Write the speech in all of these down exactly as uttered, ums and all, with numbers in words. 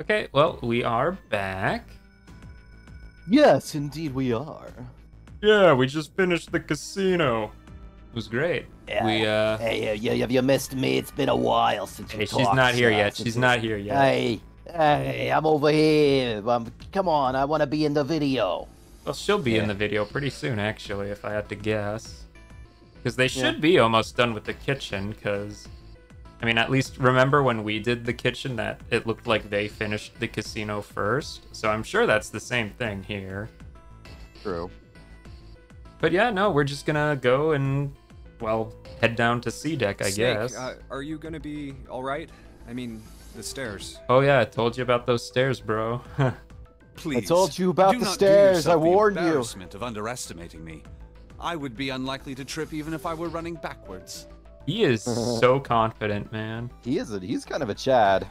Okay, well, we are back. Yes, indeed we are. Yeah, we just finished the casino. It was great. Yeah. We, uh... Hey, you, you, you missed me. It's been a while since hey, you talked. She's not here stuff. yet. She's, she's not here yet. Hey, hey, I'm over here. Um, come on, I want to be in the video. Well, she'll be yeah. in the video pretty soon, actually, if I had to guess. Because they should yeah. be almost done with the kitchen, because... I mean, at least remember when we did the kitchen that it looked like they finished the casino first. So I'm sure that's the same thing here. True. But yeah, no, we're just gonna go and, well, head down to C-Deck, I Snake, guess. Uh, are you gonna be all right? I mean, the stairs. Oh yeah, I told you about those stairs, bro. Please. I told you about the stairs. I warned you. Do not do yourself the embarrassment of underestimating me. I would be unlikely to trip even if I were running backwards. He is so confident, man. He is. A, he's kind of a Chad,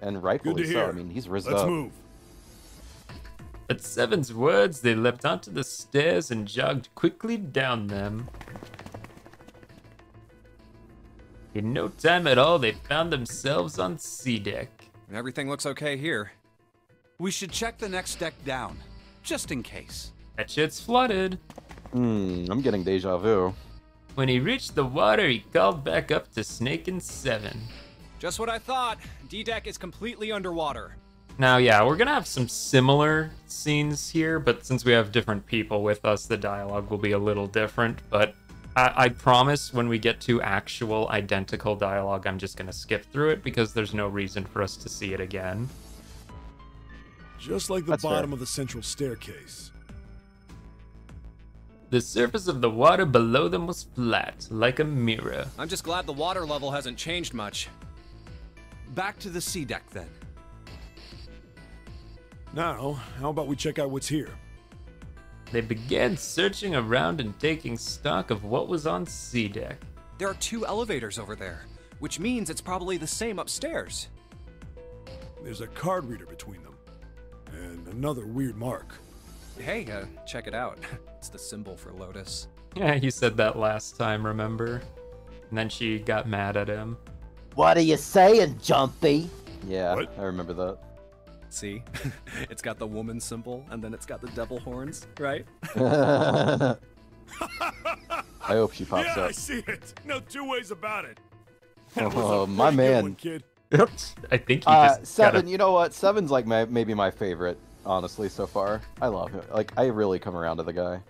and rightfully so. I mean, he's rizzed up. Let's move. At Seven's words, they leapt onto the stairs and jogged quickly down them. In no time at all, they found themselves on C deck. Everything looks okay here. We should check the next deck down, just in case. That shit's flooded. Hmm. I'm getting deja vu. When he reached the water, he called back up to Snake and Seven. Just what I thought. D-Deck is completely underwater. Now, yeah, we're going to have some similar scenes here, but since we have different people with us, the dialogue will be a little different. But I, I promise when we get to actual identical dialogue, I'm just going to skip through it because there's no reason for us to see it again. Just like the That's bottom fair. of the central staircase. The surface of the water below them was flat, like a mirror. I'm just glad the water level hasn't changed much. Back to the sea deck, then. Now, how about we check out what's here? They began searching around and taking stock of what was on sea deck. There are two elevators over there, which means it's probably the same upstairs. There's a card reader between them, and another weird mark. Hey, uh, check it out. It's the symbol for Lotus. Yeah, he said that last time, remember? And then she got mad at him. What are you saying, Junpei? Yeah, what? I remember that. See? It's got the woman symbol, and then it's got the devil horns, right? I hope she pops yeah, up. Yeah, I see it. No two ways about it. it oh, my man. One, kid. Yep. I think he uh, just Seven, gotta... you know what? Seven's like my, maybe my favorite. Honestly, so far, I love him. Like, I really come around to the guy.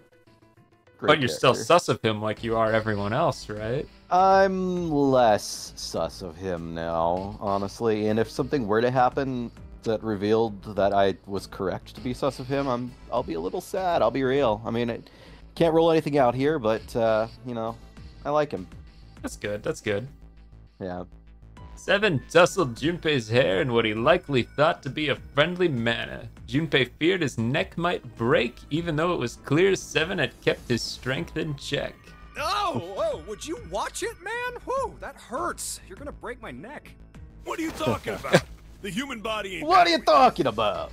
Great but you're character. still sus of him like you are everyone else, right? I'm less sus of him now, honestly. And if something were to happen that revealed that I was correct to be sus of him, I'm, I'll be a little sad. I'll be real. I mean, I can't roll anything out here, but, uh, you know, I like him. That's good. That's good. Yeah. Seven tussled Junpei's hair in what he likely thought to be a friendly manner. Junpei feared his neck might break, even though it was clear Seven had kept his strength in check. Oh, whoa, would you watch it, man? Whoa, that hurts. You're gonna break my neck. What are you talking about? The human body ain't What are you talking about?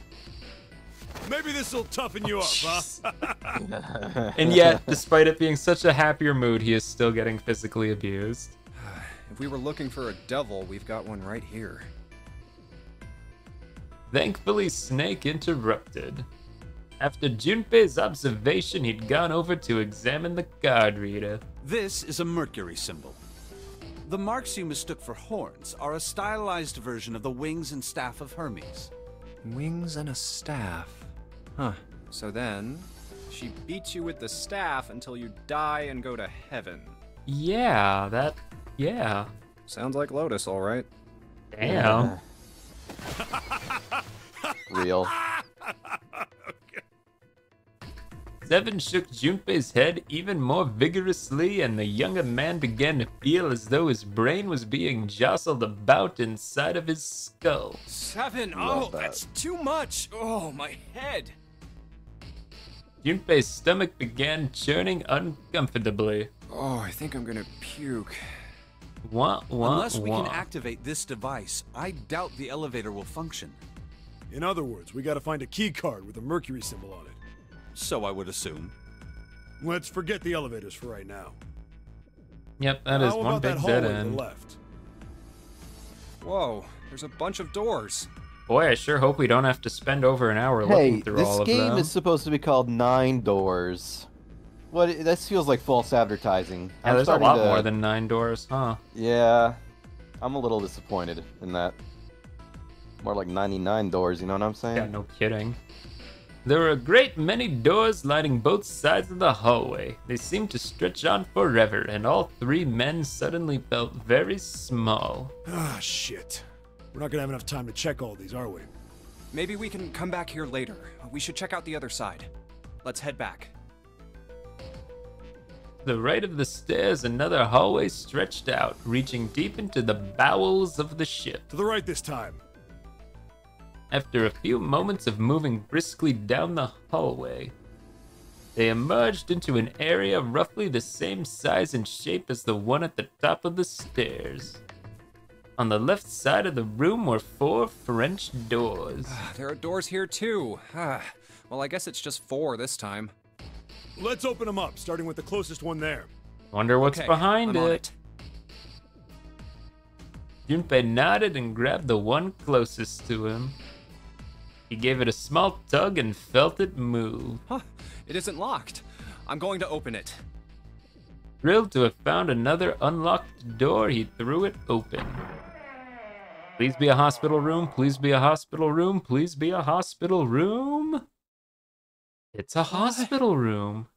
Maybe this'll toughen you oh, up, huh? And yet, despite it being such a happier mood, he is still getting physically abused. If we were looking for a devil, we've got one right here. Thankfully, Snake interrupted. After Junpei's observation, he'd gone over to examine the card reader. This is a mercury symbol. The marks you mistook for horns are a stylized version of the wings and staff of Hermes. Wings and a staff. Huh. So then, she beats you with the staff until you die and go to heaven. Yeah, that... Yeah. Sounds like Lotus, all right. Damn. Real. Okay. Seven shook Junpei's head even more vigorously, and the younger man began to feel as though his brain was being jostled about inside of his skull. Seven, Love oh, that. that's too much. Oh, my head. Junpei's stomach began churning uncomfortably. Oh, I think I'm gonna puke. Wah, wah, Unless we wah. can activate this device, I doubt the elevator will function. In other words, we gotta find a key card with a mercury symbol on it. So I would assume. Let's forget the elevators for right now. Yep, that is one big dead end. Left? Whoa, There's a bunch of doors. Boy, I sure hope we don't have to spend over an hour hey, looking through all of them. This game is supposed to be called Nine Doors. What? This feels like false advertising. Yeah, I'm there's a lot to... more than nine doors, huh? Yeah. I'm a little disappointed in that. More like ninety-nine doors, you know what I'm saying? Yeah, no kidding. There were a great many doors lining both sides of the hallway. They seemed to stretch on forever, and all three men suddenly felt very small. Ah, shit. We're not gonna have enough time to check all these, are we? Maybe we can come back here later. We should check out the other side. Let's head back. To the right of the stairs, another hallway stretched out, reaching deep into the bowels of the ship. To the right this time. After a few moments of moving briskly down the hallway, they emerged into an area roughly the same size and shape as the one at the top of the stairs. On the left side of the room were four French doors. Uh, there are doors here too. Uh, well, I guess it's just four this time. Let's open them up, starting with the closest one there. Wonder what's okay, behind it. it. Junpei nodded and grabbed the one closest to him. He gave it a small tug and felt it move. Huh, it isn't locked. I'm going to open it. Thrilled to have found another unlocked door, he threw it open. Please be a hospital room, please be a hospital room, please be a hospital room. It's a hospital room.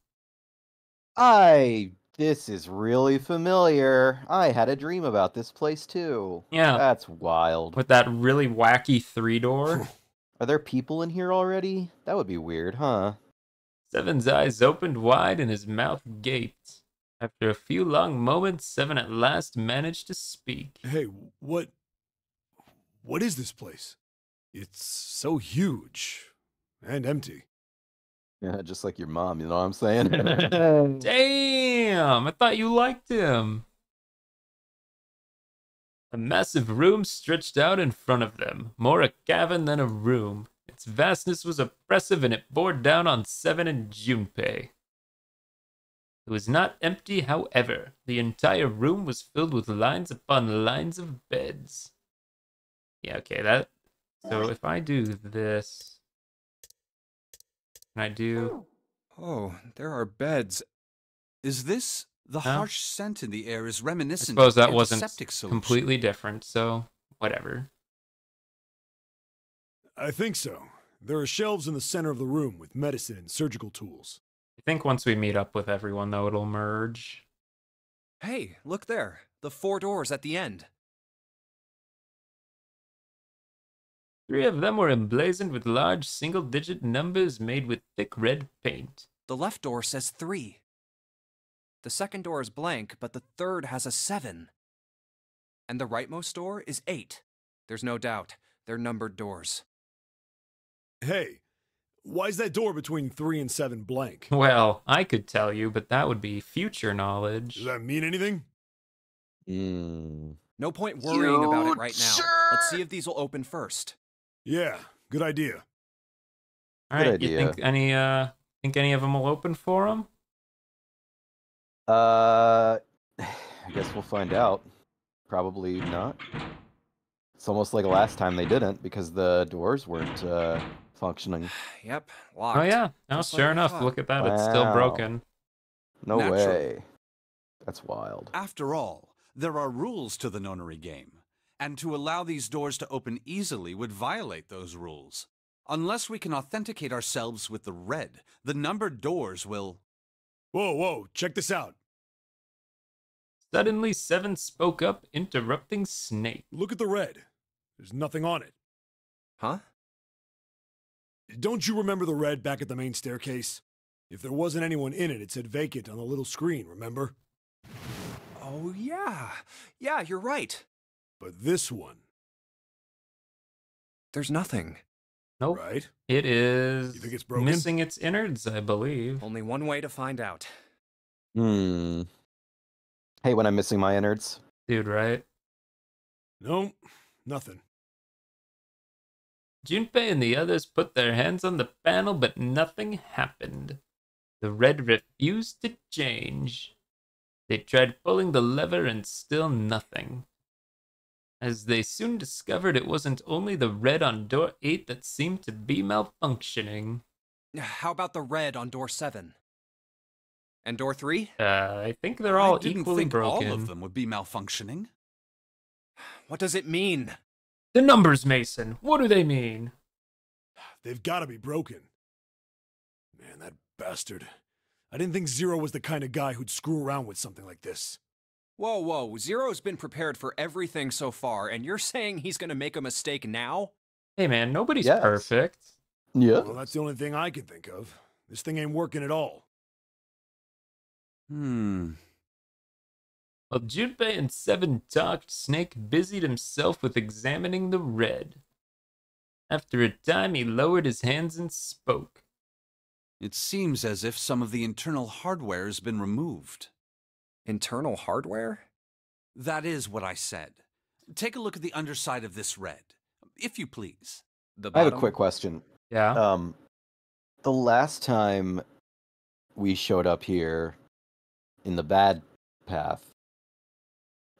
I... This is really familiar. I had a dream about this place too. Yeah. That's wild. With that really wacky three door. Are there people in here already? That would be weird, huh? Seven's eyes opened wide and his mouth gaped. After a few long moments, Seven at last managed to speak. Hey, what... What is this place? It's so huge. And empty. Yeah, just like your mom, you know what I'm saying? Damn! I thought you liked him! A massive room stretched out in front of them, more a cavern than a room. Its vastness was oppressive and it bore down on Seven and Junpei. It was not empty, however. The entire room was filled with lines upon lines of beds. Yeah, okay, that... So if I do this... I do. Oh, there are beds. Is this the huh? harsh scent in the air is reminiscent? I suppose that wasn't completely different, so whatever. I think so. There are shelves in the center of the room with medicine and surgical tools. I think once we meet up with everyone, though, it'll merge. Hey, look there. The four doors at the end. Three of them were emblazoned with large single-digit numbers made with thick red paint. The left door says three. The second door is blank, but the third has a seven. And the rightmost door is eight. There's no doubt. They're numbered doors. Hey, why is that door between three and seven blank? Well, I could tell you, but that would be future knowledge. Does that mean anything? Mm. No point worrying you about it right now. Sure? Let's see if these will open first. Yeah, good idea. All right, you think any uh think any of them will open for him? Uh I guess we'll find out. Probably not. It's almost like last time they didn't because the doors weren't uh functioning. Yep, locked. Oh yeah. No, sure enough, look at that, it's still broken. No way. That's wild. After all, there are rules to the Nonary game. And to allow these doors to open easily would violate those rules. Unless we can authenticate ourselves with the red, the numbered doors will... Whoa, whoa, check this out. Suddenly, Seven spoke up, interrupting Snake. Look at the red. There's nothing on it. Huh? Don't you remember the red back at the main staircase? If there wasn't anyone in it, it said vacant on the little screen, remember? Oh, yeah. Yeah, you're right. But this one... There's nothing. Nope. Right? It is you think it's broken? Missing its innards, I believe. Only one way to find out. Hmm. Hey, when I'm missing my innards. Dude, right? Nope. Nothing. Junpei and the others put their hands on the panel, but nothing happened. The red refused to change. They tried pulling the lever and still nothing. as they soon discovered it wasn't only the red on door eight that seemed to be malfunctioning. How about the red on door seven? And door three? Uh, I think they're all equally broken. All of them would be malfunctioning. What does it mean? The numbers, Mason. What do they mean? They've got to be broken. Man, that bastard. I didn't think Zero was the kind of guy who'd screw around with something like this. Whoa, whoa. Zero's been prepared for everything so far, and you're saying he's going to make a mistake now? Hey, man, nobody's yes. perfect. Yeah. Well, that's the only thing I can think of. This thing ain't working at all. Hmm. While Junpei and Seven talked, Snake busied himself with examining the red. After a time, he lowered his hands and spoke. It seems as if some of the internal hardware has been removed. Internal hardware? That is what I said. Take a look at the underside of this red, if you please. The I have a quick question. Yeah? Um, the last time we showed up here in the bad path,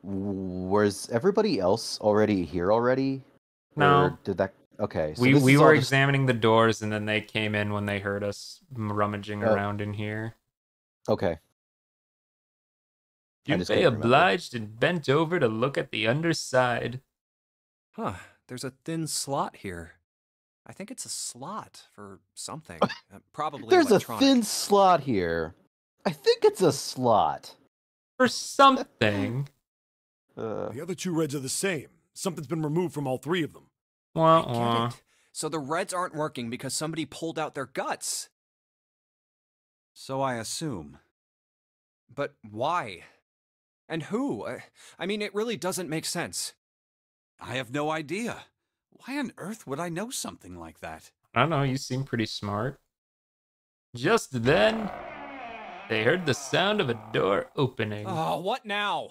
was everybody else already here already? No. Or did that? Okay. So we we were just... examining the doors, and then they came in when they heard us rummaging oh. around in here. Okay. Junpei obliged remember. and bent over to look at the underside. Huh. There's a thin slot here. I think it's a slot for something. Probably There's electronic. a thin slot here. I think it's a slot. For something. Uh, the other two reds are the same. Something's been removed from all three of them. Wah, wah. So the reds aren't working because somebody pulled out their guts. So I assume. But why? And who? I, I mean, it really doesn't make sense. I have no idea. Why on earth would I know something like that? I don't know, you seem pretty smart. Just then, they heard the sound of a door opening. Oh, what now?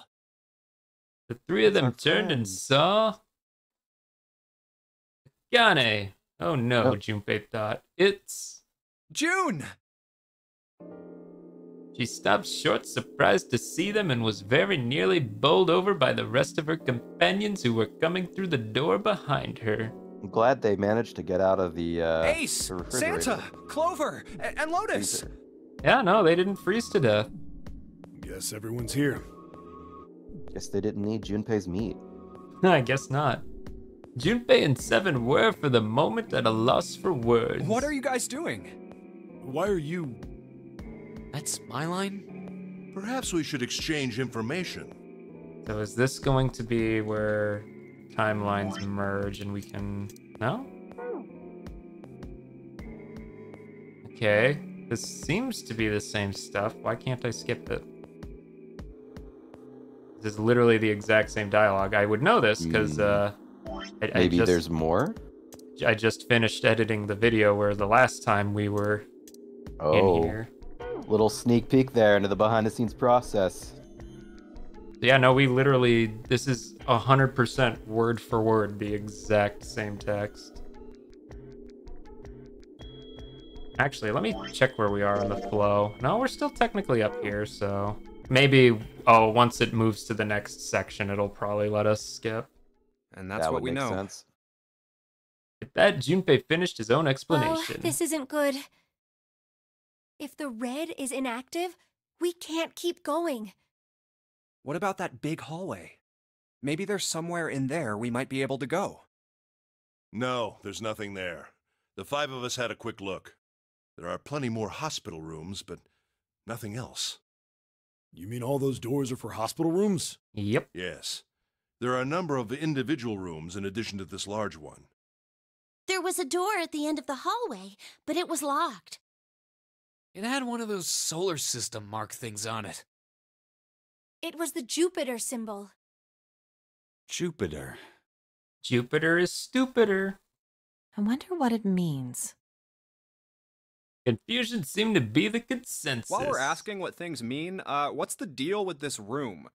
The three of them turned and saw... Akane! Oh no, oh. Junpei thought. It's... June! She stopped short, surprised to see them, and was very nearly bowled over by the rest of her companions who were coming through the door behind her. I'm glad they managed to get out of the, uh... Ace! The Santa! Clover! And Lotus! Freezer. Yeah, no, they didn't freeze to death. Guess everyone's here. Guess they didn't need Junpei's meat. I guess not. Junpei and Seven were, for the moment, at a loss for words. What are you guys doing? Why are you... That's my line? Perhaps we should exchange information. So is this going to be where timelines merge and we can... No? Okay. This seems to be the same stuff. Why can't I skip it? This is literally the exact same dialogue. I would know this because uh, I, maybe I just, there's more. I just finished editing the video where the last time we were oh, in here. Little sneak peek there into the behind-the-scenes process. Yeah, no, we literally this is a hundred percent word for word the exact same text. Actually, let me check where we are on the flow. No, we're still technically up here, so... Maybe, oh, once it moves to the next section, it'll probably let us skip. And that's that what we know. Sense. At that, Junpei finished his own explanation. Oh, this isn't good. If the red is inactive, we can't keep going. What about that big hallway? Maybe there's somewhere in there we might be able to go. No, there's nothing there. The five of us had a quick look. There are plenty more hospital rooms, but nothing else. You mean all those doors are for hospital rooms? Yep. Yes. There are a number of individual rooms in addition to this large one. There was a door at the end of the hallway, but it was locked. It had one of those solar system mark things on it. It was the Jupiter symbol. Jupiter. Jupiter is stupider. I wonder what it means. Confusion seemed to be the consensus. While we're asking what things mean, uh, what's the deal with this room?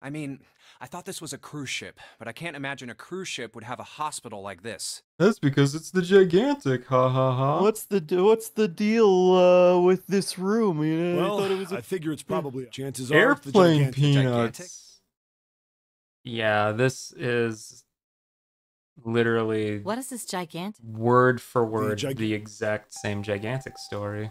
I mean, I thought this was a cruise ship, but I can't imagine a cruise ship would have a hospital like this. That's because it's the Gigantic, ha ha ha. What's the what's the deal uh, with this room? You know, well, I thought it was. A, I figure it's probably chances are airplane the gigantic, peanuts. The gigantic? Yeah, this is literally... What is this gigantic? Word for word, the, the exact same gigantic story.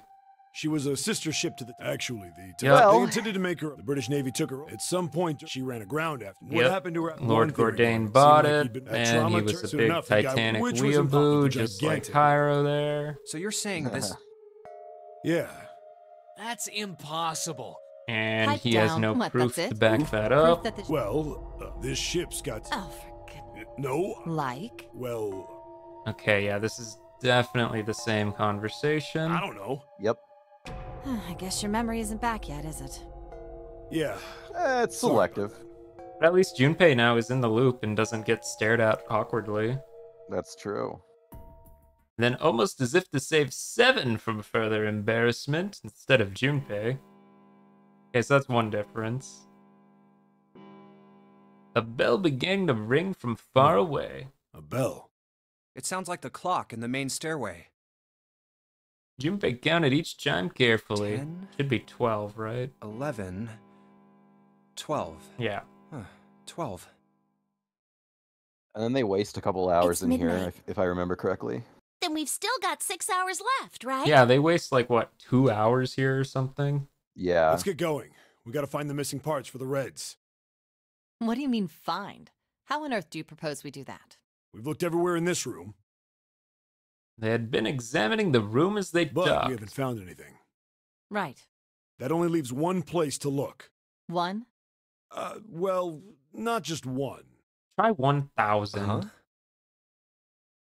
She was a sister ship to the... Actually, the... Yep. Well, they intended to make her... The British Navy took her... At some point, she ran aground after... What yep. happened to her... Lord Gordain bought it, like and he was a big enough, Titanic weeaboo, just like Pyro there. So you're saying this... Yeah. That's impossible. And Pipe he down. has no what, proof to back Oof. that up. That the... Well, uh, this ship's got... Oh, for goodness... No. Like? Well... Okay, yeah, this is definitely the same conversation. I don't know. Yep. I guess your memory isn't back yet, is it? Yeah, uh, it's selective. But at least Junpei now is in the loop and doesn't get stared at awkwardly. That's true. And then almost as if to save Seven from further embarrassment instead of Junpei. Okay, so that's one difference. A bell began to ring from far away. A bell? It sounds like the clock in the main stairway. Junpei counted each chime carefully. Ten, Should be twelve, right? Eleven. Twelve. Yeah. Huh, twelve. And then they waste a couple hours in here, if, if I remember correctly. Then we've still got six hours left, right? Yeah, they waste like, what, two hours here or something? Yeah. Let's get going. We gotta find the missing parts for the Reds. What do you mean, find? How on earth do you propose we do that? We've looked everywhere in this room. They had been examining the room as they dug. But we haven't found anything. Right. That only leaves one place to look. One? Uh, well, not just one. Try one thousand. Uh-huh.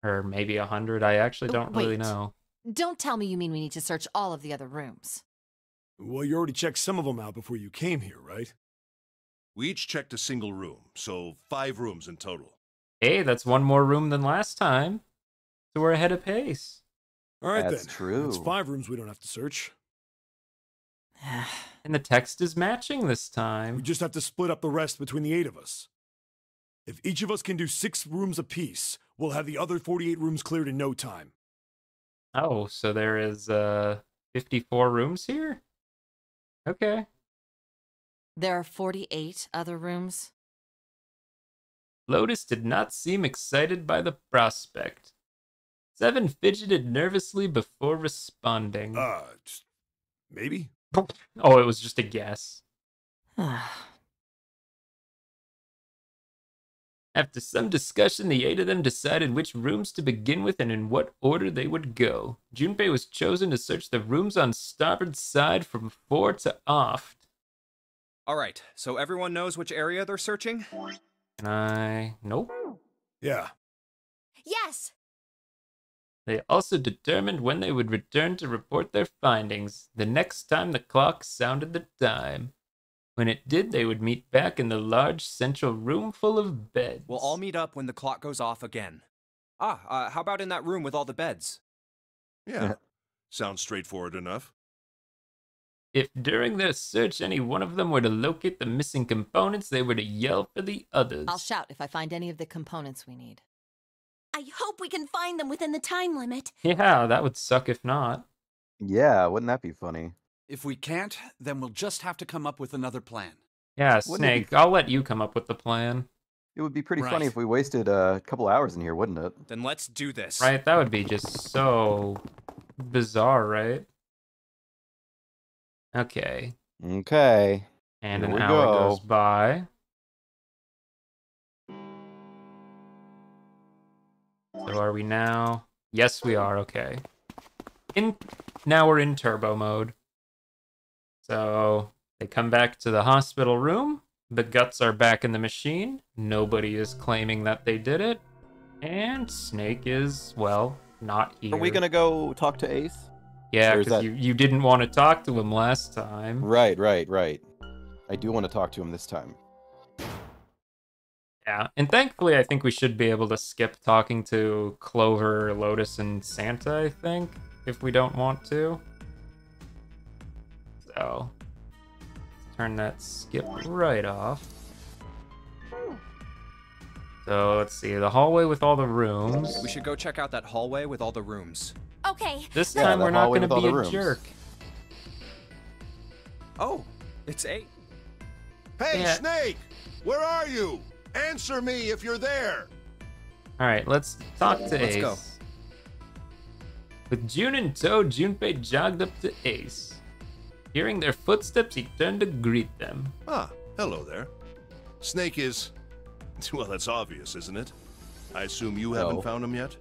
Or maybe one hundred. I actually don't Wait. really know. Don't tell me you mean we need to search all of the other rooms. Well, you already checked some of them out before you came here, right? We each checked a single room, so five rooms in total. Hey, that's one more room than last time. So we're ahead of pace. All right, That's then. True. It's five rooms we don't have to search. And the text is matching this time. We just have to split up the rest between the eight of us. If each of us can do six rooms apiece, we'll have the other forty-eight rooms cleared in no time. Oh, so there is uh, fifty-four rooms here? Okay. There are forty-eight other rooms. Lotus did not seem excited by the prospect. Seven fidgeted nervously before responding. Uh, maybe? Oh, it was just a guess. After some discussion, the eight of them decided which rooms to begin with and in what order they would go. Junpei was chosen to search the rooms on starboard side from fore to aft. All right, so everyone knows which area they're searching? Can I... Nope. Yeah. Yes! They also determined when they would return to report their findings. The next time the clock sounded the time. When it did, they would meet back in the large central room full of beds. We'll all meet up when the clock goes off again. Ah, uh, how about in that room with all the beds? Yeah, sounds straightforward enough. If during their search any one of them were to locate the missing components, they were to yell for the others. I'll shout if I find any of the components we need. I hope we can find them within the time limit. Yeah, that would suck if not. Yeah, wouldn't that be funny? If we can't, then we'll just have to come up with another plan. Yeah, Snake, be... I'll let you come up with the plan. It would be pretty right. funny if we wasted a couple hours in here, wouldn't it? Then let's do this. Right, that would be just so bizarre, right? Okay. Okay. And here an hour go. goes by. So are we now? Yes, we are. Okay. In now we're in turbo mode. So they come back to the hospital room. The guts are back in the machine. Nobody is claiming that they did it. And Snake is, well, not here. Are we gonna go talk to Ace? Yeah, because that... you, you didn't want to talk to him last time. Right, right, right. I do want to talk to him this time. Yeah, and thankfully I think we should be able to skip talking to Clover, Lotus, and Santa, I think, if we don't want to. So, let's turn that skip right off. So, let's see, the hallway with all the rooms. We should go check out that hallway with all the rooms. Okay. This time yeah, we're not going to be a jerk. Oh, it's eight. Hey, yeah. Snake! Where are you? Answer me if you're there. All right, let's talk to let's Ace. Let's go. With June in tow, Junpei jogged up to Ace. Hearing their footsteps, he turned to greet them. Ah, hello there. Snake is... well, that's obvious, isn't it? I assume you no. haven't found him yet?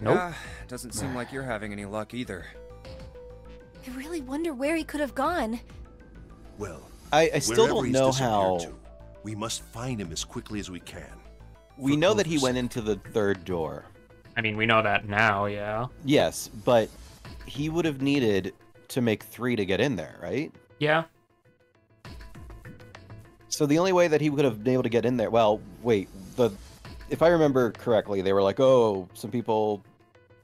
Nope. Uh, doesn't seem like you're having any luck either. I really wonder where he could have gone. Well, I, I still don't know how... To, we must find him as quickly as we can. We know that he went into the third door. I mean, we know that now, yeah. Yes, but he would have needed to make three to get in there, right? Yeah. So the only way that he would have been able to get in there... Well, wait, the... If I remember correctly, they were like, oh, some people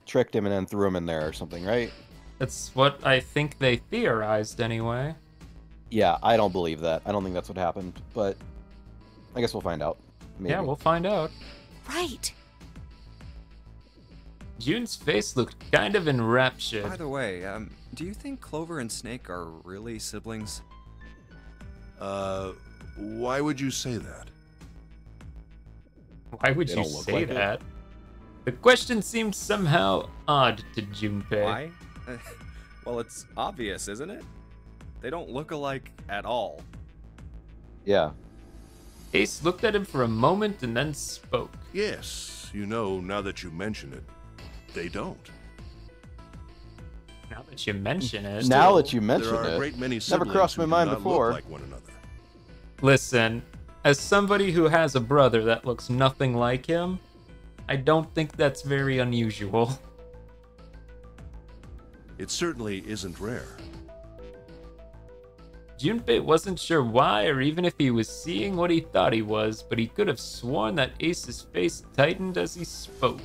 tricked him and then threw him in there or something, right? That's what I think they theorized anyway. Yeah, I don't believe that. I don't think that's what happened, but I guess we'll find out. Maybe. Yeah, we'll find out. Right. June's face looked kind of enraptured. By the way, um, do you think Clover and Snake are really siblings? Uh, why would you say that? Why would you say that? The question seemed somehow odd to Junpei. Why? Well, it's obvious, isn't it? They don't look alike at all. Yeah. Ace looked at him for a moment and then spoke. Yes, you know, now that you mention it, they don't. Now that you mention it. Now that you mention it. Never crossed my mind before. Like one another. Listen, as somebody who has a brother that looks nothing like him, I don't think that's very unusual. It certainly isn't rare. Junpei wasn't sure why or even if he was seeing what he thought he was, but he could have sworn that Ace's face tightened as he spoke.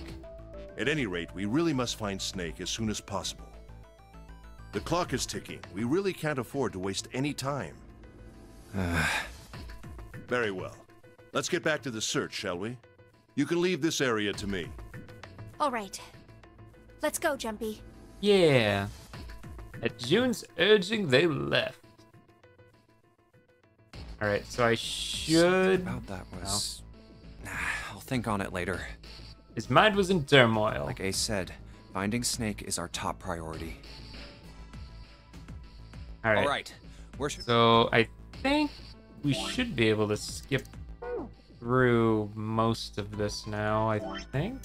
At any rate, we really must find Snake as soon as possible. The clock is ticking. We really can't afford to waste any time. Very well. Let's get back to the search, shall we? You can leave this area to me. All right. Let's go, Junpei. Yeah. At June's urging, they left. All right, so I should... Something about that was... No. I'll think on it later. His mind was in turmoil. Like Ace said, finding Snake is our top priority. All right. All right. Where should... So I think we should be able to skip through most of this now, I think.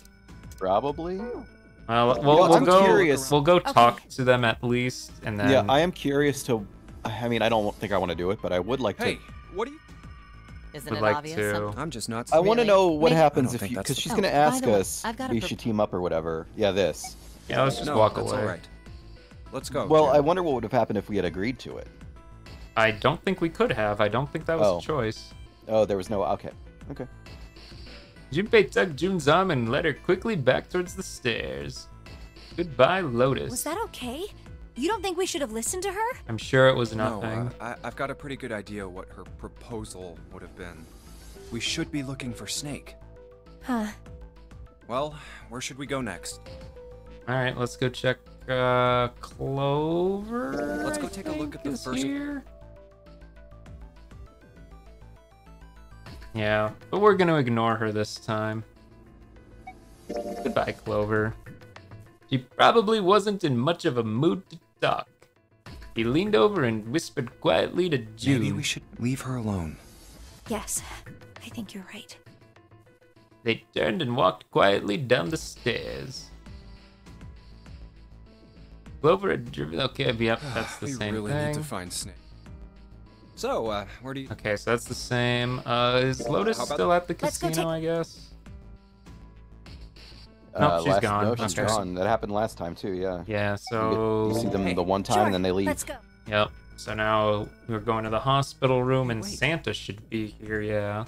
Probably. Well, well, well we'll, go, curious. we'll go talk okay. to them at least. and then. Yeah, I am curious to... I mean, I don't think I want to do it, but I would like hey. to... What do you? Isn't it like obvious? To... I'm just not. I really? want to know what Maybe. happens if you, because she's oh, gonna ask us way, we should team up or whatever. Yeah, this. Yeah, let's just no, walk away. All right. Let's go. Well, Jared. I wonder what would have happened if we had agreed to it. I don't think we could have. I don't think that was oh. a choice. Oh, there was no. Okay. Okay. Junpei tugged June's arm and led her quickly back towards the stairs. Goodbye, Lotus. Was that okay? You don't think we should have listened to her? I'm sure it was nothing. No, uh, I, I've got a pretty good idea what her proposal would have been. We should be looking for Snake. Huh. Well, where should we go next? All right, let's go check uh, Clover. Let's go take a look at the first here. Yeah, but we're going to ignore her this time. Goodbye, Clover. He probably wasn't in much of a mood to talk. He leaned over and whispered quietly to June. Maybe we should leave her alone. Yes, I think you're right. They turned and walked quietly down the stairs. Clover had driven... Okay, yep, that's the we same really thing. We really need to find Snake. So, uh, where do you... Okay, so that's the same. Uh, is Lotus still at the casino, I guess? Nope, uh, she's last, gone. No, she's okay. gone. That happened last time too. Yeah. Yeah. So you, get, you see them okay. the one time, sure. and then they leave. Let's go. Yep. So now we're going to the hospital room, and Wait. Santa should be here. Yeah.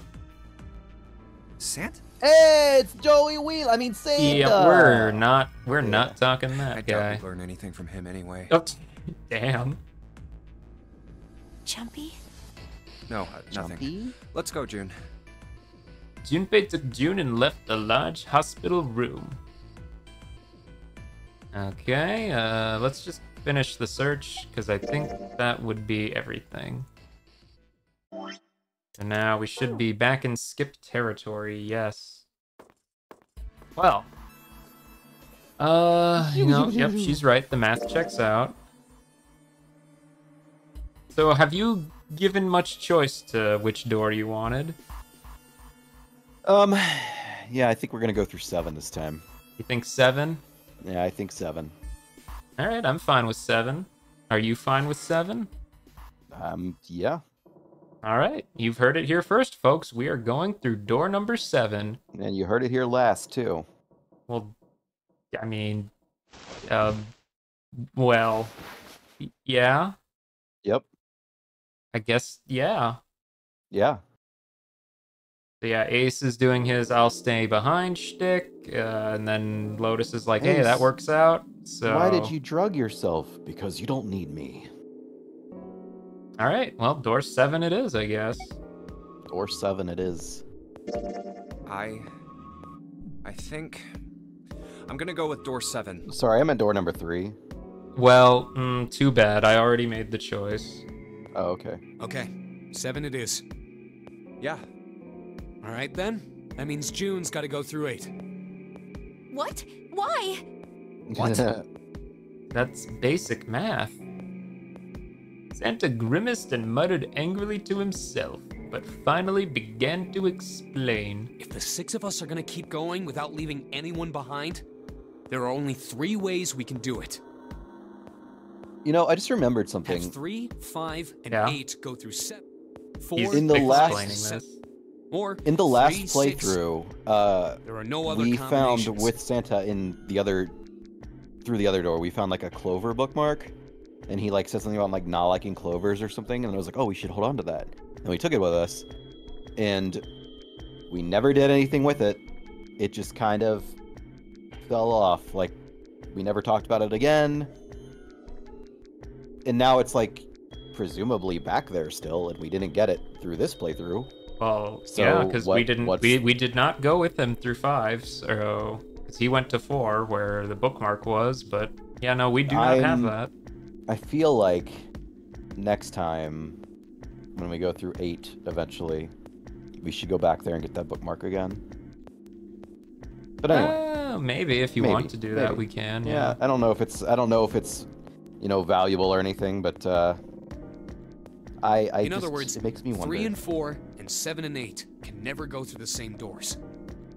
Santa? Hey, it's Joey Wheel. I mean Santa. Yeah, we're not. We're yeah. not talking that I guy. I don't learn anything from him anyway. Oh, damn. Junpei? No, uh, nothing. Junpei? Let's go, June. Junpei took June and left the large hospital room. Okay, uh, let's just finish the search, because I think that would be everything. And now we should be back in skip territory, yes. Well. Uh, you know, yep, she's right. The math checks out. So have you given much choice to which door you wanted? Um, yeah, I think we're going to go through seven this time. You think seven? Yeah, I think seven. All right, I'm fine with seven. Are you fine with seven? Um, yeah. All right, you've heard it here first, folks. We are going through door number seven. And you heard it here last, too. Well, I mean, um, well, yeah. Yep. I guess, yeah. Yeah. So yeah, Ace is doing his I'll stay behind shtick, uh, and then Lotus is like, Ace, hey, that works out. So why did you drug yourself? Because you don't need me. All right, well, door seven it is, I guess. Door seven it is. I... I think... I'm gonna go with door seven. Sorry, I'm at door number three. Well, mm, too bad. I already made the choice. Oh, okay. Okay, seven it is. Yeah. All right, then. That means June's gotta go through eight. What? Why? What? That's basic math. Santa grimaced and muttered angrily to himself, but finally began to explain. If the six of us are gonna keep going without leaving anyone behind, there are only three ways we can do it. You know, I just remembered something. Have three, five, and yeah. eight go through seven. Four, He's in the last, this. Or in the last three, playthrough, six, uh, there are no other we found with Santa in the other, through the other door, we found like a Clover bookmark. And he like said something about like not liking clovers or something, and I was like, oh, we should hold on to that. And we took it with us, and we never did anything with it. It just kind of fell off. Like, we never talked about it again. And now it's like presumably back there still, and we didn't get it through this playthrough. Well, so yeah, because we didn't we, we did not go with him through five, so because he went to four where the bookmark was. But yeah, no, we do not I'm... have that. I feel like next time, when we go through eight eventually, we should go back there and get that bookmark again. But anyway, uh, maybe if you maybe, want to do maybe. that, we can. Yeah. yeah, I don't know if it's I don't know if it's you know valuable or anything, but uh, I I in just, other words, it makes me wonder. Three and four and seven and eight can never go through the same doors.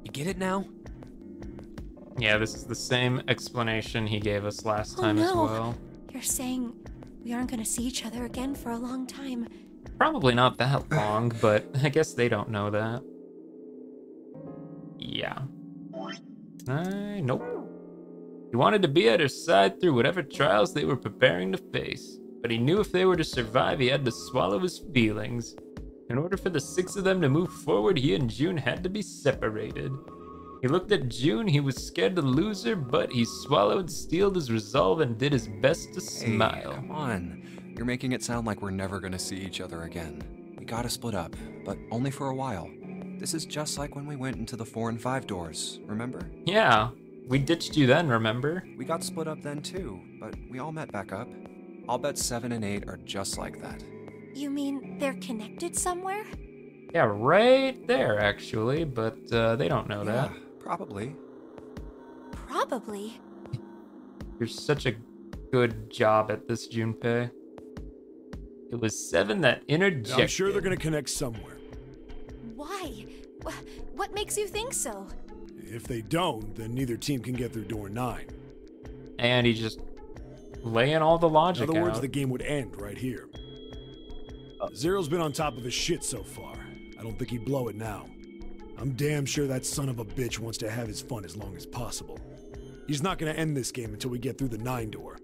You get it now? Yeah, this is the same explanation he gave us last oh, time no. as well. You're saying we aren't going to see each other again for a long time. Probably not that long, but I guess they don't know that. Yeah. I, nope. He wanted to be at her side through whatever trials they were preparing to face, but he knew if they were to survive, he had to swallow his feelings. In order for the six of them to move forward, he and June had to be separated. He looked at June, he was scared to lose her, but he swallowed, steeled his resolve, and did his best to smile. Hey, come on. You're making it sound like we're never gonna see each other again. We gotta split up, but only for a while. This is just like when we went into the four and five doors, remember? Yeah, we ditched you then, remember? We got split up then too, but we all met back up. I'll bet seven and eight are just like that. You mean they're connected somewhere? Yeah, right there, actually, but uh, they don't know yeah. that. Probably. Probably. You're such a good job at this, Junpei. It was Seven that interjected. I'm sure they're gonna connect somewhere. Why? What makes you think so? If they don't, then neither team can get through door nine. And he just laying all the logic out. In other words, out. the game would end right here. Uh, Zero's been on top of his shit so far. I don't think he'd blow it now. I'm damn sure that son of a bitch wants to have his fun as long as possible. He's not gonna end this game until we get through the nine door.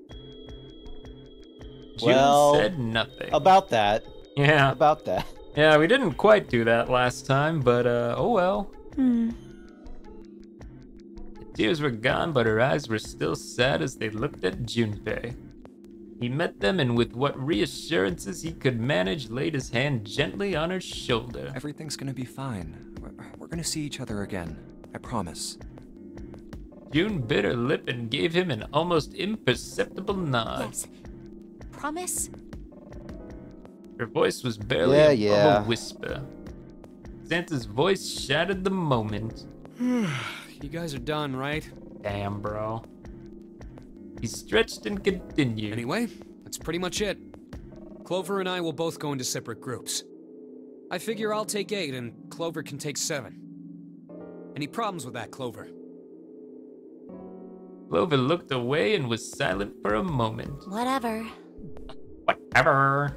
Well, June said nothing. About that. Yeah. About that. Yeah, we didn't quite do that last time, but uh, oh well. Hmm. The tears were gone, but her eyes were still sad as they looked at Junpei. He met them, and with what reassurances he could manage, laid his hand gently on her shoulder. Everything's gonna be fine. We're gonna see each other again, I promise. June bit her lip and gave him an almost imperceptible nod. Yes. Promise? Her voice was barely yeah, a yeah. whisper. Santa's voice shattered the moment. You guys are done, right? Damn, bro. He stretched and continued. Anyway, that's pretty much it. Clover and I will both go into separate groups. I figure I'll take eight and Clover can take seven. Any problems with that, Clover? Clover looked away and was silent for a moment. Whatever. Whatever.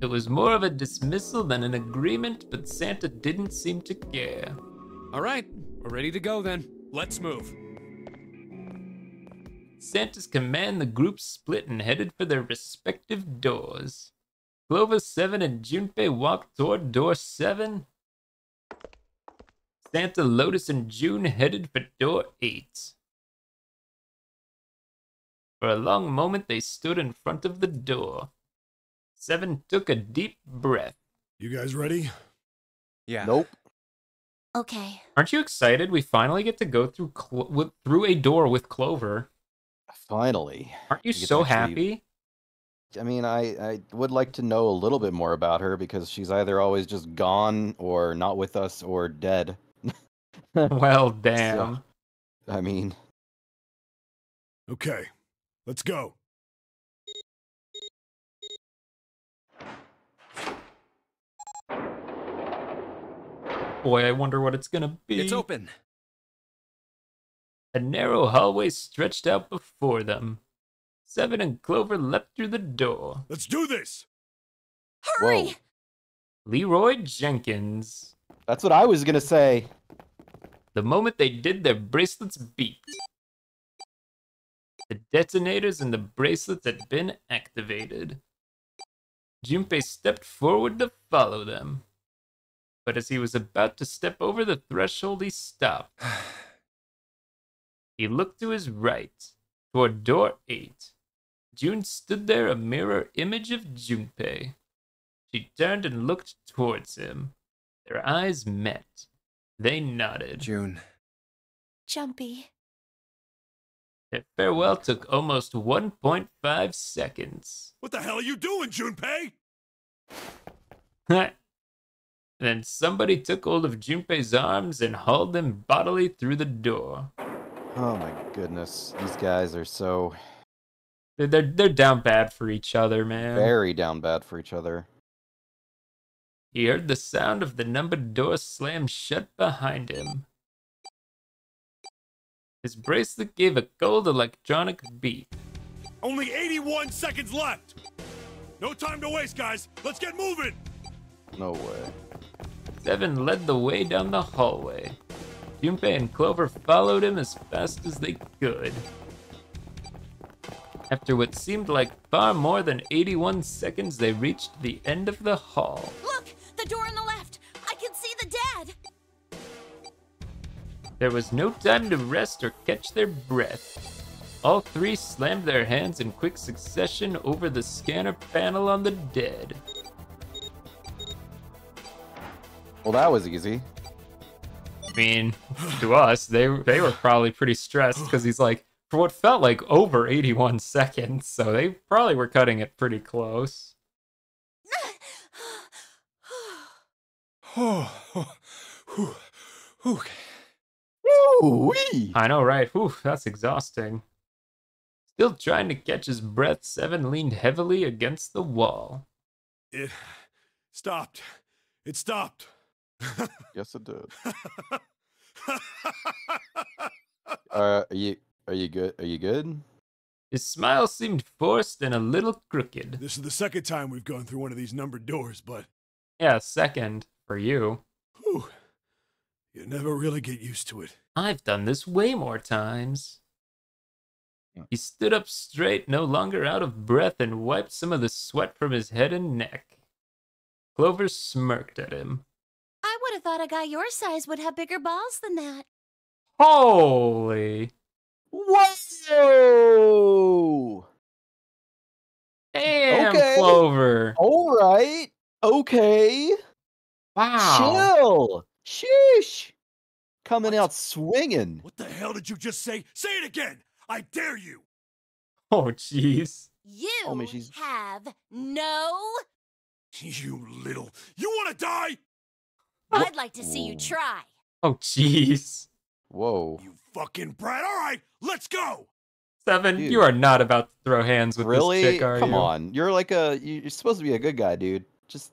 It was more of a dismissal than an agreement, but Santa didn't seem to care. All right, we're ready to go then. Let's move. Santa's command, the group split and headed for their respective doors. Clover, Seven, and Junpei walked toward door seven. Santa, Lotus, and June headed for door eight. For a long moment, they stood in front of the door. Seven took a deep breath. You guys ready? Yeah. Nope. Okay. Aren't you excited? We finally get to go through clo with, through a door with Clover. Finally. Aren't you so happy? I mean, I, I would like to know a little bit more about her because she's either always just gone or not with us or dead. Well, damn. So, I mean... Okay, let's go. Boy, I wonder what it's gonna be. It's open. A narrow hallway stretched out before them. Seven and Clover leapt through the door. Let's do this! Hurry! Whoa. Leroy Jenkins. That's what I was gonna say. The moment they did, their bracelets beeped. The detonators in the bracelets had been activated. Junpei stepped forward to follow them. But as he was about to step over the threshold, he stopped. He looked to his right, toward door eight. June stood there, a mirror image of Junpei. She turned and looked towards him. Their eyes met. They nodded. June. Jumpy. Their farewell took almost one point five seconds. What the hell are you doing, Junpei? Then somebody took hold of Junpei's arms and hauled him bodily through the door. Oh my goodness, these guys are so... They're, they're, they're down bad for each other, man. Very down bad for each other. He heard the sound of the numbered door slam shut behind him. His bracelet gave a cold electronic beep. Only eighty-one seconds left! No time to waste, guys! Let's get moving! No way. Seven led the way down the hallway. Junpei and Clover followed him as fast as they could. After what seemed like far more than eighty-one seconds, they reached the end of the hall. Look! The door on the left! I can see the dad! There was no time to rest or catch their breath. All three slammed their hands in quick succession over the scanner panel on the dead. Well, that was easy. I mean, to us, they they were probably pretty stressed because he's like, for what felt like over eighty-one seconds, so they probably were cutting it pretty close. Woo-wee. I know, right? Whew, that's exhausting. Still trying to catch his breath, Seven leaned heavily against the wall. It stopped. It stopped. Yes, it did. uh, are you are you good? Are you good? His smile seemed forced and a little crooked. This is the second time we've gone through one of these numbered doors, but yeah, second for you. Whew. You never really get used to it. I've done this way more times. He stood up straight, no longer out of breath, and wiped some of the sweat from his head and neck. Clover smirked at him. I would have thought a guy your size would have bigger balls than that. Holy. Whoa! Damn, okay. Clover. All right. Okay. Wow. Chill. Sheesh. Coming what? Out swinging. What the hell did you just say? Say it again. I dare you. Oh, jeez. You oh, man, she's... have no... You little... You want to die? I'd like to see you try. Oh, jeez. Whoa. You fucking brat. All right, let's go. Seven, dude, you are not about to throw hands with really? this chick, are Come you? Come on. You're like a... You're supposed to be a good guy, dude. Just...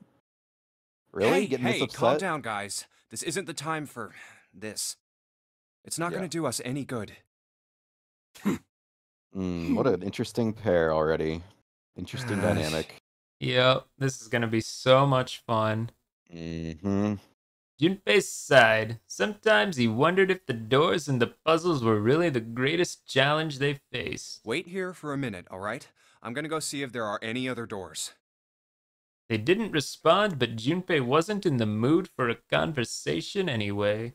Really? Hey, Getting hey, calm down, guys. This isn't the time for this. It's not yeah. going to do us any good. Mm, what an interesting pair already. Interesting Gosh. dynamic. Yep, this is going to be so much fun. Mm-hmm. Junpei's sighed. Sometimes he wondered if the doors and the puzzles were really the greatest challenge they faced. Wait here for a minute, all right? I'm going to go see if there are any other doors. They didn't respond, but Junpei wasn't in the mood for a conversation anyway.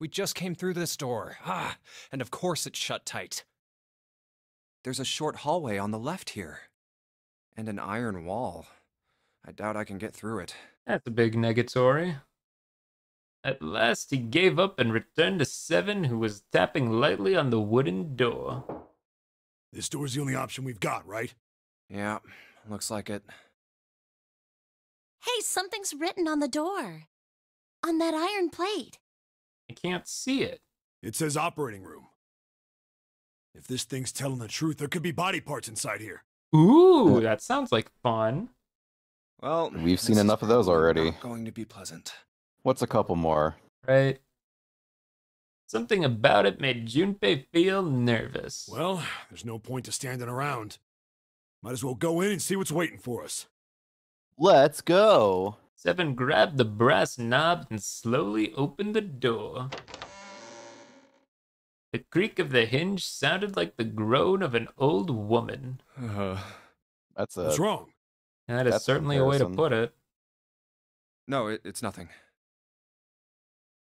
We just came through this door. Ah, and of course it's shut tight. There's a short hallway on the left here. And an iron wall. I doubt I can get through it. That's a big negatory. At last he gave up and returned to Seven, who was tapping lightly on the wooden door. This door's the only option we've got, right? Yeah. Looks like it. Hey, something's written on the door. On that iron plate. I can't see it. It says operating room. If this thing's telling the truth, there could be body parts inside here. Ooh, that sounds like fun. Well, we've seen enough of those already. Going to be pleasant. What's a couple more? Right. Something about it made Junpei feel nervous. Well, there's no point to standing around. Might as well go in and see what's waiting for us. Let's go. Seven grabbed the brass knob and slowly opened the door. The creak of the hinge sounded like the groan of an old woman. Uh, that's a, What's wrong? That is certainly a way to put it. No, it, it's nothing.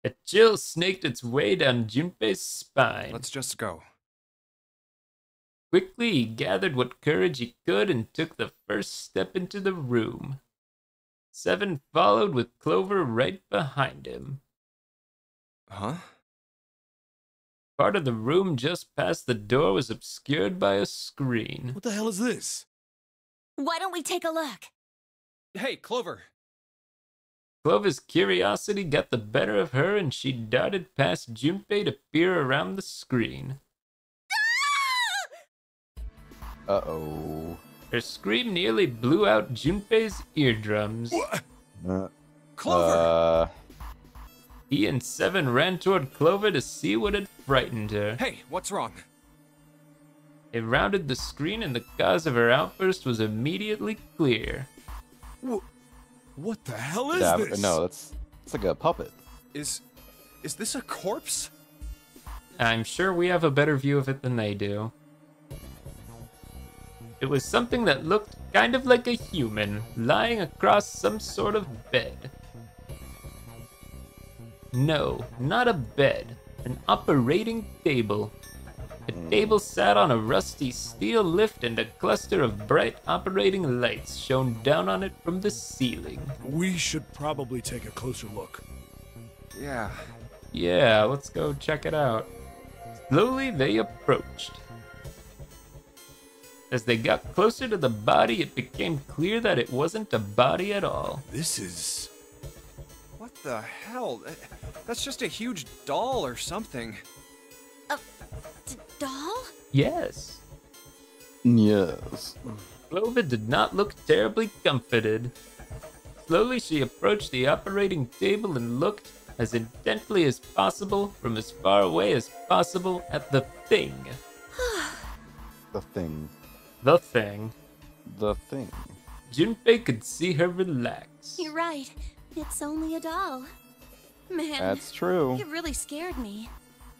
A chill snaked its way down Junpei's spine. Let's just go. Quickly, he gathered what courage he could and took the first step into the room. Seven followed with Clover right behind him. Huh? Part of the room just past the door was obscured by a screen. What the hell is this? Why don't we take a look? Hey, Clover! Clover's curiosity got the better of her and she darted past Junpei to peer around the screen. Uh-oh. Her scream nearly blew out Junpei's eardrums. Uh, Clover! Uh... He and Seven ran toward Clover to see what had frightened her. Hey, what's wrong? They rounded the screen and the cause of her outburst was immediately clear. Wh what the hell is yeah, this? No, that's, that's like a puppet. Is, is this a corpse? I'm sure we have a better view of it than they do. It was something that looked kind of like a human, lying across some sort of bed. No, not a bed. An operating table. The table sat on a rusty steel lift and a cluster of bright operating lights shone down on it from the ceiling. We should probably take a closer look. Yeah. Yeah, let's go check it out. Slowly they approached. As they got closer to the body, it became clear that it wasn't a body at all. This is... What the hell? That's just a huge doll or something. A doll? Yes. Yes. Clover did not look terribly comforted. Slowly she approached the operating table and looked as intently as possible from as far away as possible at the thing. The thing. The thing. The thing. Junpei could see her relax. You're right. It's only a doll. Man. That's true. It really scared me.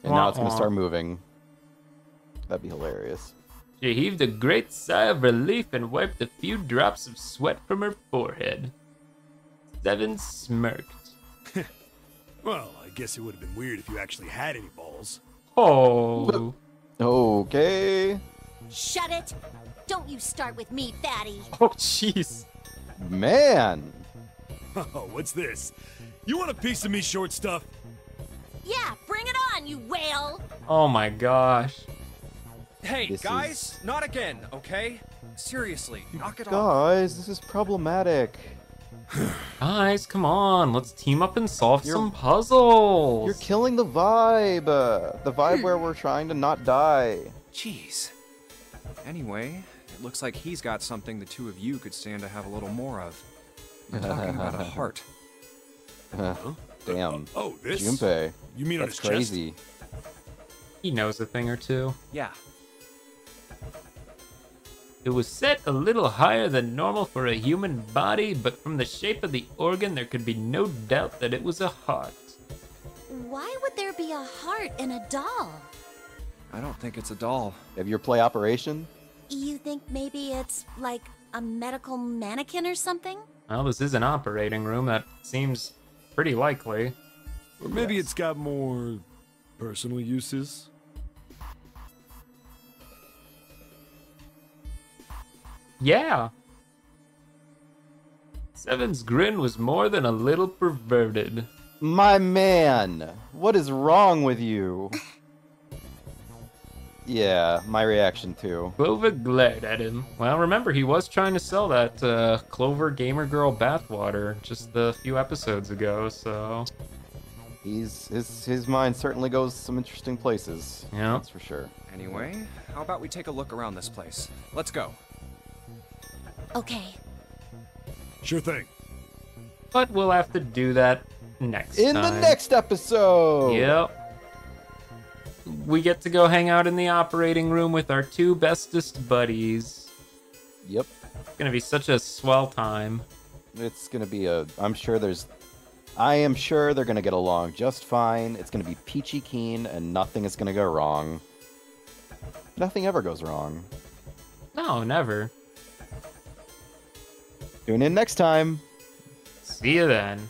And now uh-uh. it's going to start moving. That'd be hilarious. She heaved a great sigh of relief and wiped a few drops of sweat from her forehead. Seven smirked. Well, I guess it would have been weird if you actually had any balls. Oh. Okay. Shut it. Don't you start with me, fatty. Oh, jeez. Man. Oh, what's this? You want a piece of me, short stuff? Yeah, bring it on, you whale. Oh, my gosh. Hey, this guys, is... not again, okay? Seriously, knock it off. Guys, this is problematic. Guys, come on, let's team up and solve you're, some puzzles. You're killing the vibe. The vibe where we're trying to not die. Jeez. Anyway, it looks like he's got something the two of you could stand to have a little more of. You're talking about a heart. Huh? Damn. Oh, this? Junpei. You mean on his chest? That's crazy. He knows a thing or two. Yeah. It was set a little higher than normal for a human body, but from the shape of the organ, there could be no doubt that it was a heart. Why would there be a heart in a doll? I don't think it's a doll. Have you play Operation? You think maybe it's like a medical mannequin or something? Well, this is an operating room. That seems pretty likely. Or maybe yes. It's got more personal uses. Yeah. Seven's grin was more than a little perverted. My man, what is wrong with you? Yeah, my reaction too. Clover glared at him. Well, remember, he was trying to sell that uh, Clover Gamer Girl bathwater just a few episodes ago, so... He's, his, his mind certainly goes some interesting places. Yeah. That's for sure. Anyway, how about we take a look around this place? Let's go. Okay. Sure thing. But we'll have to do that next time. In the next episode! Yep. We get to go hang out in the operating room with our two bestest buddies. Yep. It's going to be such a swell time. It's going to be a... I'm sure there's... I am sure they're going to get along just fine. It's going to be peachy keen, and nothing is going to go wrong. Nothing ever goes wrong. No, never. Tune in next time. See you then.